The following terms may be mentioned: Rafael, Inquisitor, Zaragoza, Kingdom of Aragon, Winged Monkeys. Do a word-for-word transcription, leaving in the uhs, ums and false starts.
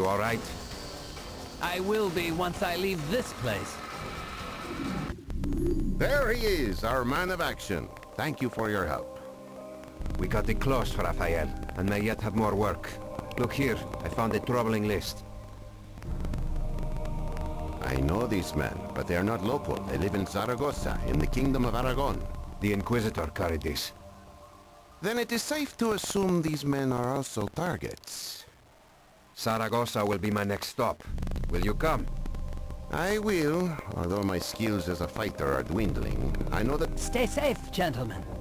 All right. I will be once I leave this place. There he is, our man of action. Thank you for your help. We got it close, Rafael, and may yet have more work. Look here, I found a troubling list. I know these men, but they are not local. They live in Zaragoza, in the Kingdom of Aragon. The Inquisitor carried this. Then it is safe to assume these men are also targets. Zaragoza will be my next stop. Will you come? I will, although my skills as a fighter are dwindling. I know that... Stay safe, gentlemen.